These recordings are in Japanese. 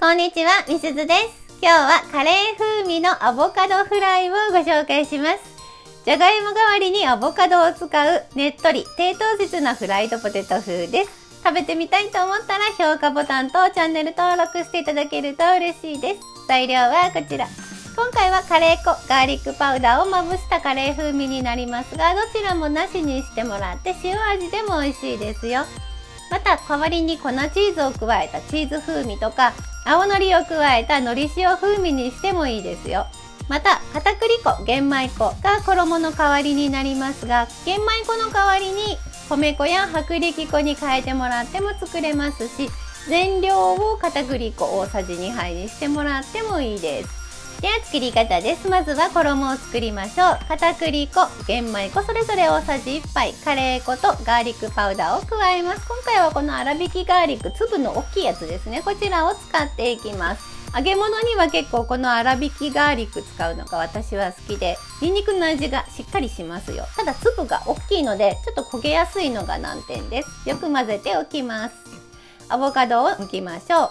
こんにちは、みすずです。今日はカレー風味のアボカドフライをご紹介します。じゃがいも代わりにアボカドを使うねっとり低糖質なフライドポテト風です。食べてみたいと思ったら評価ボタンとチャンネル登録していただけると嬉しいです。材料はこちら。今回はカレー粉、ガーリックパウダーをまぶしたカレー風味になりますが、どちらもなしにしてもらって塩味でも美味しいですよ。また代わりに粉チーズを加えたチーズ風味とか、青のりを加えたのり塩風味にしてもいいですよ。また片栗粉、玄米粉が衣の代わりになりますが、玄米粉の代わりに米粉や薄力粉に変えてもらっても作れますし、全量を片栗粉大さじ2杯にしてもらってもいいです。では作り方です。まずは衣を作りましょう。片栗粉、玄米粉それぞれ大さじ1杯、カレー粉とガーリックパウダーを加えます。今回はこの粗挽きガーリック、粒の大きいやつですね。こちらを使っていきます。揚げ物には結構この粗挽きガーリック使うのが私は好きで、ニンニクの味がしっかりしますよ。ただ粒が大きいのでちょっと焦げやすいのが難点です。よく混ぜておきます。アボカドを剥きましょう。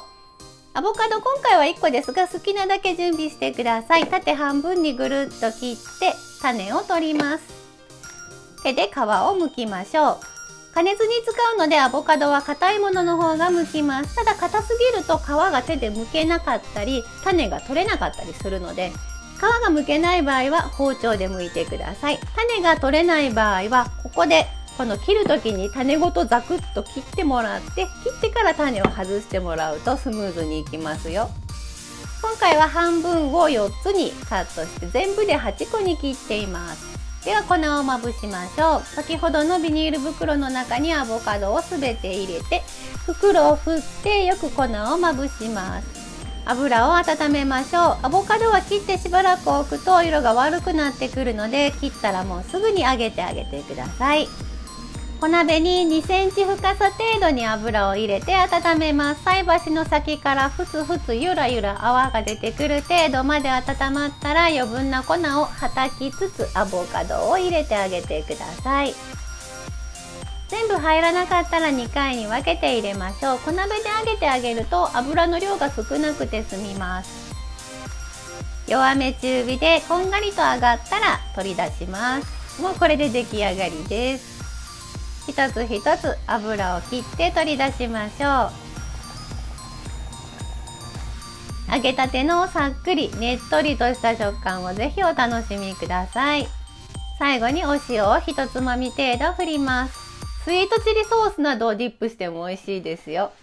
アボカド今回は1個ですが、好きなだけ準備してください。縦半分にぐるっと切って種を取ります。手で皮を剥きましょう。加熱に使うのでアボカドは硬いものの方が剥きます。ただ硬すぎると皮が手で剥けなかったり種が取れなかったりするので、皮が剥けない場合は包丁で剥いてください。種が取れない場合はここでこの切る時に種ごとザクッと切ってもらって、切ってから種を外してもらうとスムーズにいきますよ。今回は半分を4つにカットして全部で8個に切っています。では粉をまぶしましょう。先ほどのビニール袋の中にアボカドをすべて入れて、袋を振ってよく粉をまぶします。油を温めましょう。アボカドは切ってしばらく置くと色が悪くなってくるので、切ったらもうすぐに揚げてあげてください。小鍋に2センチ深さ程度に油を入れて温めます。菜箸の先からふつふつゆらゆら泡が出てくる程度まで温まったら、余分な粉をはたきつつアボカドを入れてあげてください。全部入らなかったら2回に分けて入れましょう。小鍋で揚げてあげると油の量が少なくて済みます。弱め中火でこんがりと揚がったら取り出します。もうこれで出来上がりです。一つ一つ油を切って取り出しましょう。揚げたてのさっくりねっとりとした食感をぜひお楽しみください。最後にお塩をひとつまみ程度振ります。スイートチリソースなどをディップしても美味しいですよ。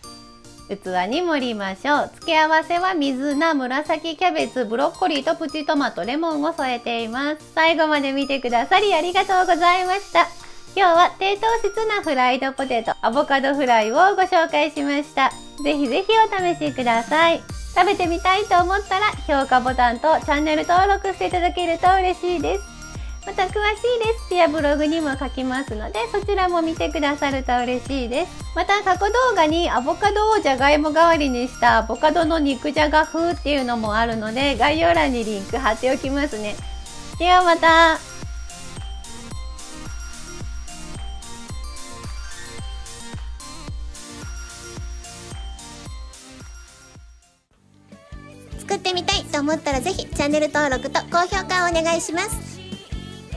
器に盛りましょう。付け合わせは水菜、紫キャベツ、ブロッコリーとプチトマト、レモンを添えています。最後まで見てくださりありがとうございました。今日は低糖質なフライドポテト、アボカドフライをご紹介しました。ぜひぜひお試しください。食べてみたいと思ったら評価ボタンとチャンネル登録していただけると嬉しいです。また詳しいレシピやブログにも書きますので、そちらも見てくださると嬉しいです。また過去動画にアボカドをじゃがいも代わりにしたアボカドの肉じゃが風っていうのもあるので、概要欄にリンク貼っておきますね。ではまた。作ってみたいと思ったらぜひチャンネル登録と高評価をお願いします。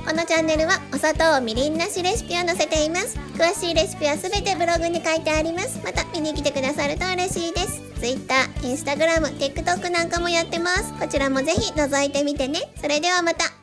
このチャンネルはお砂糖、みりんなしレシピを載せています。詳しいレシピはすべてブログに書いてあります。また見に来てくださると嬉しいです。 Twitter、Instagram、TikTok なんかもやってます。こちらもぜひ覗いてみてね。それではまた。